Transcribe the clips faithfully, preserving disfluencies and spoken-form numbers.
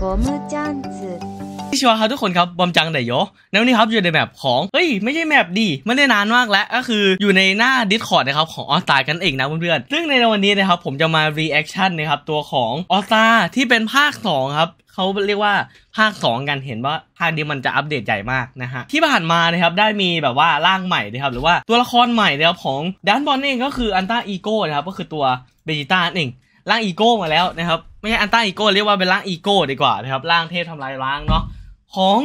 国母这样子。ที่ชัวร์ครับทุกคนครับบอมจังไดโยแล้วนี่ครับอยู่ในแมปของเฮ้ยไม่ใช่แมปดีไม่ได้นานมากแล้วก็คืออยู่ในหน้า Discord นะครับของออสตากันเองนะเพื่อนๆซึ่งในวันนี้นะครับผมจะมา reaction นะครับตัวของออสตาที่เป็นภาคสองครับเขาเรียกว่าภาคสองกันเห็นว่าภาคนี้มันจะอัปเดตใหญ่มากนะฮะที่ผ่านมานะครับได้มีแบบว่าร่างใหม่นะครับหรือว่าตัวละครใหม่นะครับของดันบอลเองก็คืออันต้าอีโก้นะครับก็คือตัวเบจิต้าเองร่างอีโก้มาแล้วนะครับไม่ใช่อันต้าอีโก้เรียกว่าเป็นร่างอีโก้ดีกว่านะครับร่างเทพทำลายล้างเนาะของ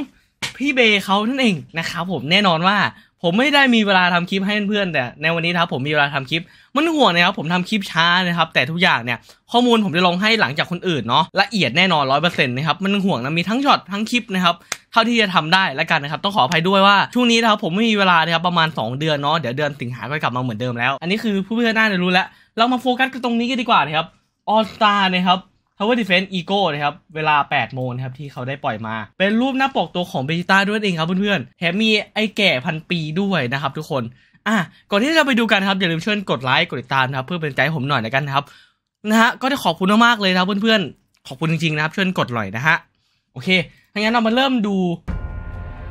พี่เบเขานั่นเองนะครับผมแน่นอนว่าผมไม่ได้มีเวลาทำคลิปให้เพื่อนๆแต่ในวันนี้ครับผมมีเวลาทำคลิปมันห่วงนะครับผมทำคลิปช้านะครับแต่ทุกอย่างเนี่ยข้อมูลผมจะลงให้หลังจากคนอื่นเนาะละเอียดแน่นอน ร้อยเปอร์เซ็นต์ นะครับมันห่วงนะมีทั้งช็อตทั้งคลิปนะครับเท่าที่จะทำได้แล้วกันนะครับต้องขออภัยด้วยว่าช่วงนี้นะครับผมไม่มีเวลานะครับประมาณสองเดือนเนาะเดี๋ยวเดือนสิงหาก็กลับมาเหมือนเดิมแล้วอันนี้คือผู้เพื่อนๆน่าจะรู้แล้วเรามาโฟกัสกันตรงนี้กันดีกว่านะครับออสตานะครับทาวเวอร์ดิเฟนซ์อีโก้นะครับเวลาแปดโมงครับที่เขาได้ปล่อยมาเป็นรูปหน้าปกตัวของเบจิต้าด้วยเองครับเพื่อนๆแถมมีไอ้แก่พันปีด้วยนะครับทุกคนอ่ะก่อนที่จะไปดูกันครับอย่าลืมช่วยกดไลค์กดติดตามนะครับเพื่อเป็นใจผมหน่อยนะกันนะครับนะฮะก็จะขอบคุณมากๆเลยนะเพื่อนๆขอบคุณจริงๆนะครับช่วยกดหน่อยนะฮะโอเคถ้างั้นเรามาเริ่มดู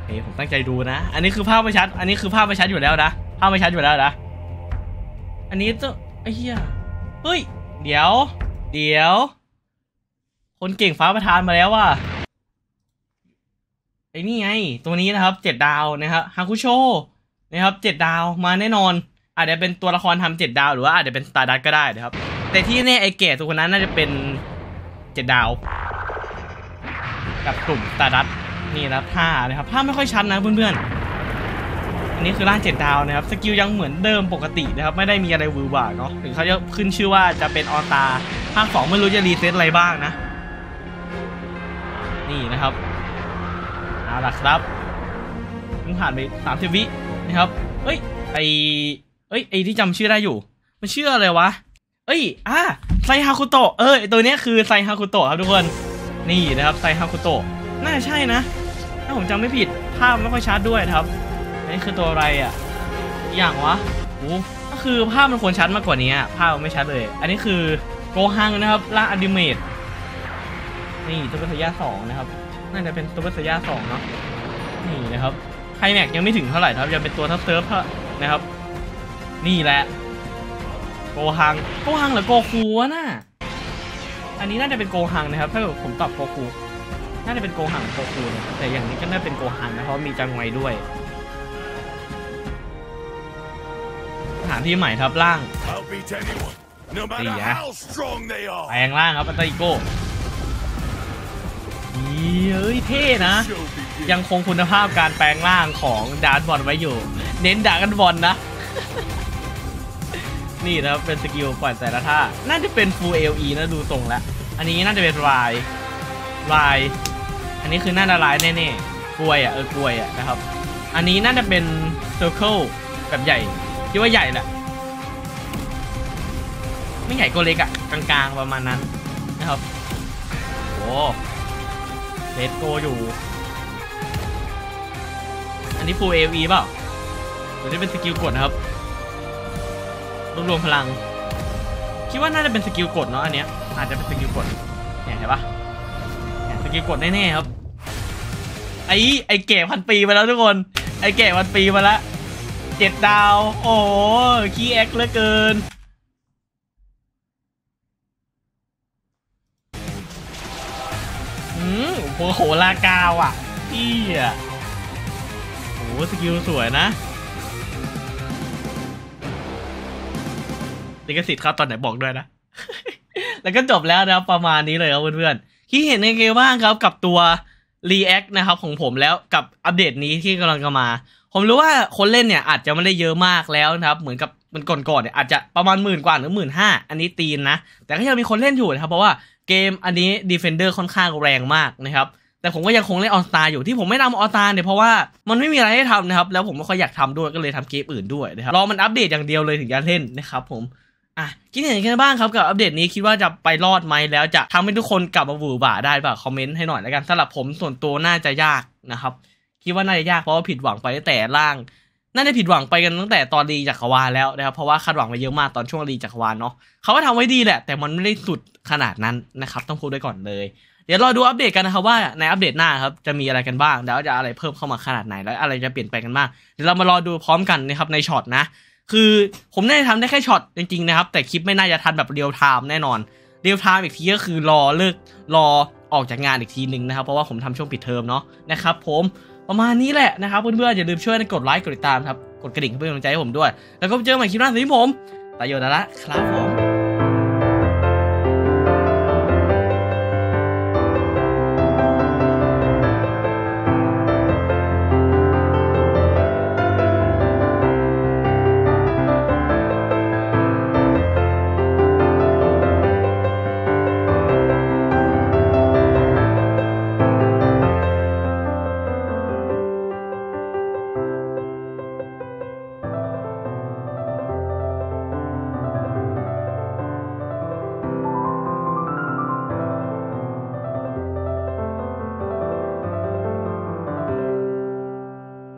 เฮ้ยผมตั้งใจดูนะอันนี้คือภาพไม่ชัดอันนี้คือภาพไม่ชัดอยู่แล้วนะภาพไม่ชัดอยู่แล้วนะอันนี้ต้องไอ้เหี้ยเฮ้ยเดี๋ยวเดี๋ยวคนเก่งฟ้าประทานมาแล้วว่ะไอ้นี่ไงตัวนี้นะครับเจ็ดดาวนะครับฮาคุโชนะครับเจ็ดดาวมาแน่นอนอาจจะเป็นตัวละครทำเจ็ดดาวหรือว่าอาจจะเป็นสตาร์ดัตก็ได้นะครับแต่ที่แน่ไอเกตตัวคนนั้นน่าจะเป็นเจ็ดดาวกับกลุ่มสตาร์ดัตนี่นะครับท่านะครับท่าไม่ค่อยชัดนะเพื่อนๆอันนี้คือร่างเจ็ดดาวนะครับสกิลยังเหมือนเดิมปกตินะครับไม่ได้มีอะไรวือหวาเนาะถึงเขาจะขึ้นชื่อว่าจะเป็นออตาภาคสองไม่รู้จะรีเซ็ตอะไรบ้างนะนี่นะครับเอาล่ะครับมันผ่านไปสามสิบวินะครับเอ้ยไอเอ้ยไอที่จำชื่อได้อยู่มันชื่ออะไรวะเอ้ยอ่ะไซฮาคุโตะเออตัวนี้คือไซฮาคุโตะครับทุกคนนี่นะครับไซฮาคุโตะน่าจะใช่นะถ้าผมจำไม่ผิดภาพไม่ค่อยชัดด้วยครับอันนี้คือตัวอะไรอ่ะอย่างวะโอ้ก็คือภาพมันควรชัดมากกว่านี้ภาพไม่ชัดเลยอันนี้คือโกฮังนะครับล่าอดิเมตนี่ตัวเบสยาสองนะครับน่าจะเป็นตัวเบสยาสองเนาะนี่นะครับไคลแม็กยังไม่ถึงเท่าไหร่ครับยังเป็นตัวทับเซิร์ฟนะครับนี่แหละโกฮังโกฮังหรือโกคูวะน่ะอันนี้น่าจะเป็นโกฮังนะครับถ้าผมตอบโกคูน่าจะเป็นโกฮังโกคูแต่อย่างนี้ก็น่าเป็นโกฮังนะเพราะมีจังไวด้วยสถานที่ใหม่ครับล่างนี่ฮะแปลงล่างครับอันตาอิโก้เฮ้ยเท่นะยังคงคุณภาพการแปลงร่างของดาร์กบอลไว้อยู่เน้นดาร์กบอลนะนี่นะเป็นสกิลปล่อยแต่ละท่าน่าจะเป็นฟูลเอลอีนะดูตรงแล้วอันนี้น่าจะเป็นลายลายอันนี้คือน่าจะลายแน่ๆกลวยอ่ะเออกลวยอ่ะนะครับอันนี้น่าจะเป็นเซอร์เคิลแบบใหญ่คิดว่าใหญ่แหละไม่ใหญ่ก็เล็กอ่ะกลางๆประมาณนั้นนะครับโอ้เลตโกอยู่อันนี้ฟูลเอวีเปล่าตัวนี้เป็นสกิลกดครับรวบรวมพลังคิดว่าน่าจะเป็นสกิลกดเนาะอันเนี้ยอาจจะเป็นสกิลกดเห็นปะสกิลกดแน่ๆครับไอ้ไอ้แก่พันปีมาแล้วทุกคนไอ้แก่พันปีมาแล้วเจ็ดดาวโอ้คีแอคเหลือเกินโอ้โหลากาวอ่ะอีอ่ะโอ้สกิลสวยนะลิขสิทธิ์เข้าตอนไหนบอกด้วยนะ แล้วก็จบแล้วนะครับประมาณนี้เลยครับเพื่อนๆที่เห็นในเกมบ้างครับกับตัว React นะครับของผมแล้วกับอัปเดตนี้ที่กำลังจะมาผมรู้ว่าคนเล่นเนี่ยอาจจะไม่ได้เยอะมากแล้วนะครับเหมือนกับมันก่อนๆเนี่ยอาจจะประมาณหมื่นกว่าหรือหมื่นห้าอันนี้ตีนนะแต่ก็ยังมีคนเล่นอยู่นะครับเพราะว่าเกมอันนี้ Defender ค่อนข้างแรงมากนะครับแต่ผมก็ยังคงเล่นออสตาอยู่ที่ผมไม่ทำออสตาเนี่ยเพราะว่ามันไม่มีอะไรให้ทำนะครับแล้วผมไม่ค่อยอยากทำด้วยก็เลยทำเกมอื่นด้วยนะครับรอมันอัปเดตอย่างเดียวเลยถึงจะเล่นนะครับผมอ่ะคิดเห็นกันบ้างครับกับอัปเดตนี้คิดว่าจะไปรอดไหมแล้วจะทำให้ทุกคนกลับมาหวือหวาได้ป่ะคอมเมนต์ให้หน่อยแล้วกันสำหรับผมส่วนตัวน่าจะยากนะครับคิดว่าน่าจะยากเพราะว่าผิดหวังไปตั้งแต่ล่างน่าจะผิดหวังไปกันตั้งแต่ตอนรีจักรวาลแล้วนะครับเพราะว่าคาดหวังไปเยอะมากตอนช่วงรีจักรวาลเนาะเขาก็ทำไว้ดีแหละแต่มันไม่ได้สุดขนาดนั้นนะครับต้องพูดไว้ก่อนเลยเ ดี๋ยวรอดูอัปเดตกันนะครับว่าในอัปเดตหน้าครับจะมีอะไรกันบ้างแล้วจะอะไรเพิ่มเข้ามาขนาดไหนแล้วอะไรจะเปลี่ยนแปลงกันบ้างเดี๋ยวเรามารอดูพร้อมกันนะครับในช็อตนะคือผมน่าจะทำได้แค่ช็อตจริงๆนะครับแต่คลิปไม่น่าจะทันแบบเรียลไทม์แน่นอนเรียลไทม์อีกทีก็คือรอเลิกรอออกจากงานอีกทีหนึ่งนะครับเพราะว่าผมทำช่วงปิดเทอมเนาะนะครับผมประมาณนี้แหละนะครับเพื่อนๆอย่าลืมช่วยกดไลค์กดติดตามครับกดกระดิ่งเพื่อเป็นกำลังใจให้ผมด้วยแล้วก็เจอกันใหม่คลิปหน้าสวัสดีผมตายโยดาระครับผม